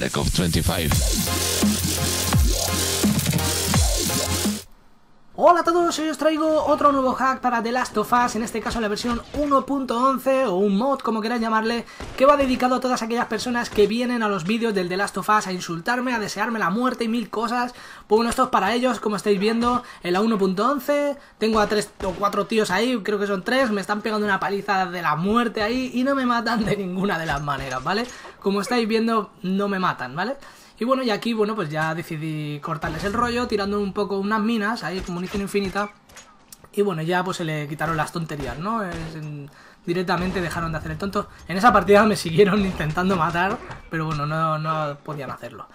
ReCoB 25. Hola a todos, hoy os traigo otro nuevo hack para The Last of Us, en este caso la versión 1.11 o un mod, como queráis llamarle, que va dedicado a todas aquellas personas que vienen a los vídeos del The Last of Us a insultarme, a desearme la muerte y mil cosas. Pues bueno, esto es para ellos, como estáis viendo, en la 1.11, tengo a 3 o 4 tíos ahí, creo que son 3, me están pegando una paliza de la muerte ahí y no me matan de ninguna de las maneras, ¿vale? Como estáis viendo, no me matan, ¿vale? Y bueno, y aquí, bueno, pues ya decidí cortarles el rollo, tirando un poco unas minas, ahí, como munición infinita. Y bueno, ya pues se le quitaron las tonterías, ¿no? Directamente dejaron de hacer el tonto. En esa partida me siguieron intentando matar, pero bueno, no podían hacerlo.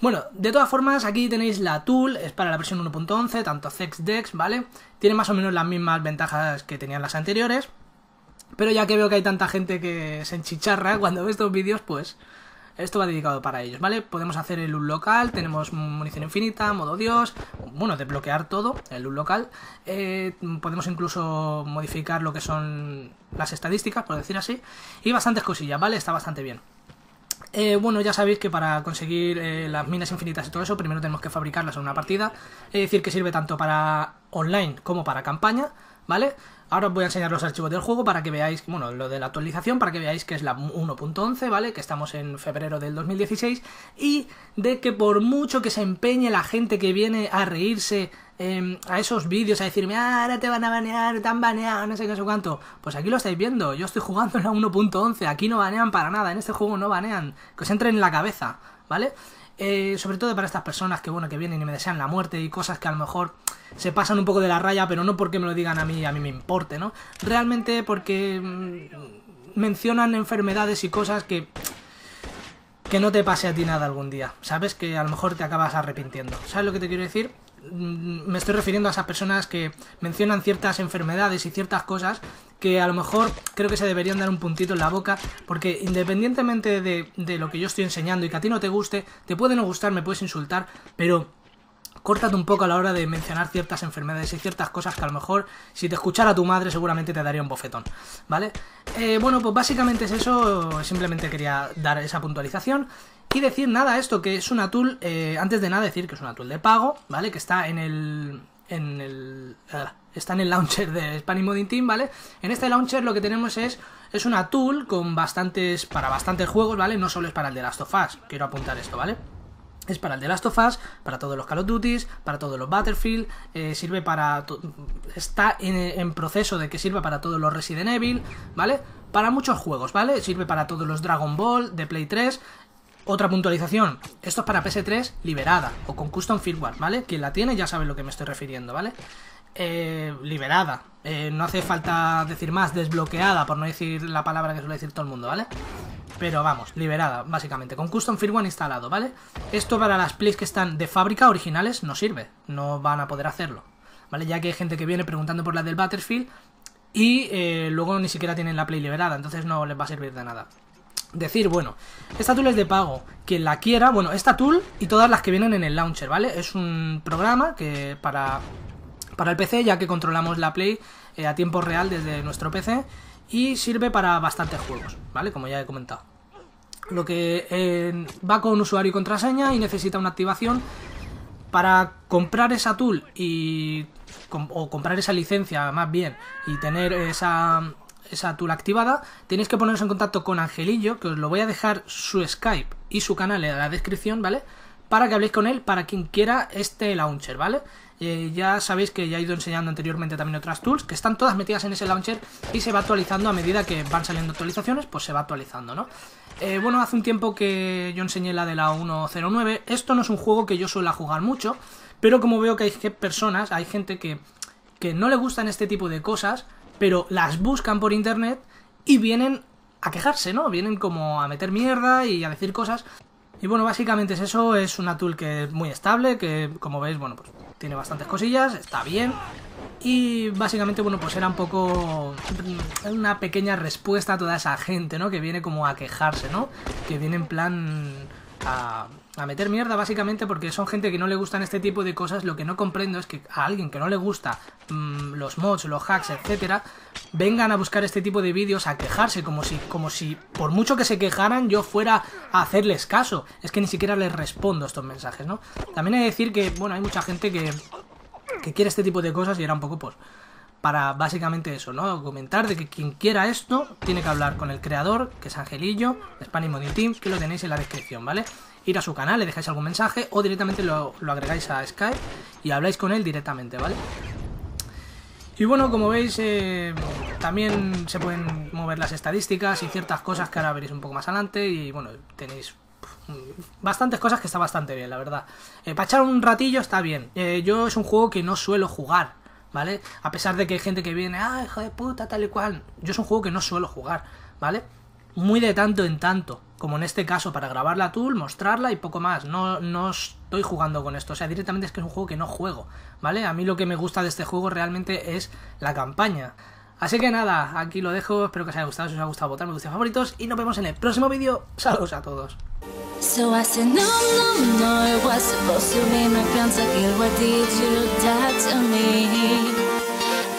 Bueno, de todas formas, aquí tenéis la tool, es para la versión 1.11, tanto Zex Dex, ¿vale? Tiene más o menos las mismas ventajas que tenían las anteriores. Pero ya que veo que hay tanta gente que se enchicharra cuando ve estos vídeos, pues... esto va dedicado para ellos, ¿vale? Podemos hacer el loot local, tenemos munición infinita, modo dios, bueno, desbloquear todo, el loot local. Podemos incluso modificar lo que son las estadísticas, por decir así, y bastantes cosillas, ¿vale? Está bastante bien. Bueno, ya sabéis que para conseguir las minas infinitas y todo eso, primero tenemos que fabricarlas en una partida. Es decir, que sirve tanto para online como para campaña, ¿vale? Ahora os voy a enseñar los archivos del juego para que veáis, bueno, lo de la actualización, para que veáis que es la 1.11, ¿vale? Que estamos en febrero del 2016 y de que por mucho que se empeñe la gente que viene a reírse a esos vídeos, a decirme, ah, ahora te van a banear, te han baneado, no sé qué, no sé cuánto, pues aquí lo estáis viendo, yo estoy jugando en la 1.11, aquí no banean para nada, en este juego no banean, que os entre en la cabeza, ¿vale? Sobre todo para estas personas que, bueno, que vienen y me desean la muerte y cosas que a lo mejor se pasan un poco de la raya, pero no porque me lo digan a mí me importe, ¿no? Realmente porque mencionan enfermedades y cosas que no te pase a ti nada algún día, ¿sabes? Que a lo mejor te acabas arrepintiendo, ¿sabes lo que te quiero decir? Me estoy refiriendo a esas personas que mencionan ciertas enfermedades y ciertas cosas que a lo mejor creo que se deberían dar un puntito en la boca, porque independientemente de lo que yo estoy enseñando y que a ti no te guste, te puede no gustar, me puedes insultar, pero córtate un poco a la hora de mencionar ciertas enfermedades y ciertas cosas que a lo mejor si te escuchara tu madre seguramente te daría un bofetón, ¿vale? Bueno, pues básicamente es eso, simplemente quería dar esa puntualización. Y decir nada, esto que es una tool, antes de nada decir que es una tool de pago, ¿vale? Que está en el... está en el launcher de Spanish Modding Team, ¿vale? En este launcher lo que tenemos es una tool con bastantes... para bastantes juegos, ¿vale? No solo es para el de Last of Us, quiero apuntar esto, ¿vale? Es para el The Last of Us, para todos los Call of Duty, para todos los Battlefield, sirve para... está en proceso de que sirva para todos los Resident Evil, ¿vale? Para muchos juegos, ¿vale? Sirve para todos los Dragon Ball, de Play 3... Otra puntualización, esto es para PS3 liberada o con custom firmware, ¿vale? Quien la tiene ya sabe lo que me estoy refiriendo, ¿vale? Liberada, no hace falta decir más, desbloqueada, por no decir la palabra que suele decir todo el mundo, ¿vale? Pero vamos, liberada, básicamente, con custom firmware instalado, ¿vale? Esto para las plays que están de fábrica originales no sirve, no van a poder hacerlo, ¿vale? Ya que hay gente que viene preguntando por las del Battlefield y luego ni siquiera tienen la play liberada, entonces no les va a servir de nada. Decir, bueno, esta tool es de pago, quien la quiera, bueno, esta tool y todas las que vienen en el launcher, ¿vale? Es un programa que para el PC, ya que controlamos la Play a tiempo real desde nuestro PC y sirve para bastantes juegos, ¿vale? Como ya he comentado. Lo que va con usuario y contraseña y necesita una activación para comprar esa tool y o comprar esa licencia más bien y tener esa tool activada, tenéis que poneros en contacto con Angelillo, que os lo voy a dejar su Skype y su canal en la descripción, ¿vale? Para que habléis con él, para quien quiera este launcher, ¿vale? Ya sabéis que ya he ido enseñando anteriormente también otras tools, que están todas metidas en ese launcher y se va actualizando a medida que van saliendo actualizaciones, pues se va actualizando, ¿no? Bueno, hace un tiempo que yo enseñé la de la 1.09, esto no es un juego que yo suela jugar mucho, pero como veo que hay personas, hay gente que no le gustan este tipo de cosas, pero las buscan por internet y vienen a quejarse, ¿no? Vienen como a meter mierda y a decir cosas. Y bueno, básicamente es eso, es una tool que es muy estable, que como veis, bueno, pues tiene bastantes cosillas, está bien. Y básicamente, bueno, pues era un poco una pequeña respuesta a toda esa gente, ¿no? Que viene como a quejarse, ¿no? Que viene en plan... a meter mierda, básicamente porque son gente que no le gustan este tipo de cosas. Lo que no comprendo es que a alguien que no le gusta los mods, los hacks, etcétera, vengan a buscar este tipo de vídeos a quejarse, como si por mucho que se quejaran yo fuera a hacerles caso. Es que ni siquiera les respondo estos mensajes, ¿no? También he de decir que, bueno, hay mucha gente que quiere este tipo de cosas y era un poco, pues, para básicamente eso, ¿no? Comentar de que quien quiera esto tiene que hablar con el creador, que es Angelillo, Spanish Modding Team, que lo tenéis en la descripción, ¿vale? Ir a su canal, le dejáis algún mensaje o directamente lo agregáis a Skype y habláis con él directamente, ¿vale? Y bueno, como veis, también se pueden mover las estadísticas y ciertas cosas que ahora veréis un poco más adelante y, bueno, tenéis bastantes cosas que está bastante bien, la verdad. Para echar un ratillo está bien. Yo es un juego que no suelo jugar, ¿vale? A pesar de que hay gente que viene, ah, hijo de puta, tal y cual. Yo es un juego que no suelo jugar, ¿vale? Muy de tanto en tanto, como en este caso, para grabar la tool, mostrarla y poco más. No estoy jugando con esto, o sea, directamente es que es un juego que no juego, ¿vale? A mí lo que me gusta de este juego realmente es la campaña. Así que nada, aquí lo dejo, espero que os haya gustado, si os ha gustado votar, me gustan favoritos y nos vemos en el próximo vídeo. Saludos a todos. So I said, no, no, no, it was supposed to be my cancer kill. What did you do to me?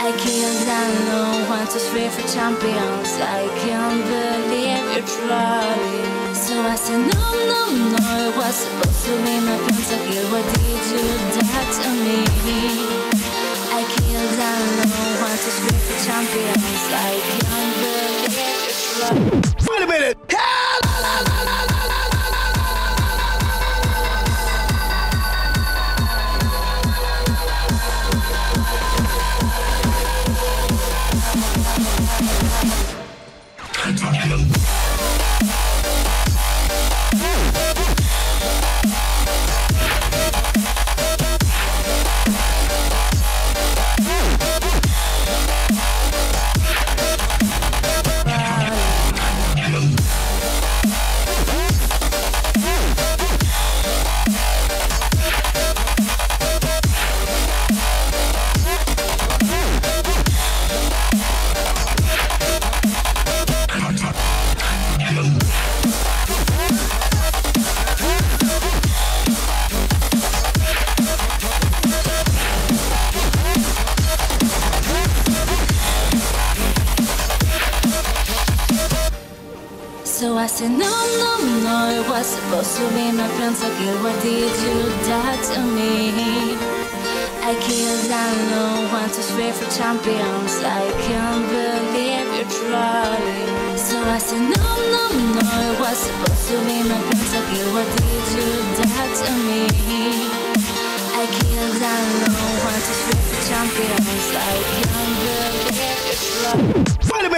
I killed down, no, 1, 2, 3 for champions. I can't believe you're trying. So I said, no, no, no, it was supposed to be my cancer kill. What did you do to me? I killed down, no, 1, 2, 3 for champions. I can't believe you're trying. Wait a minute! So I said, no, no, no, it was supposed to be my plans to kill. What did you do to me? I killed down, no, 1, 2, 3 for champions. I can't believe you're trolling. So I said, no, no, no, it was supposed to be my plans to kill. What did you do to me? I killed down, no, 1, 2, 3 for champions. I can't believe you're trolling.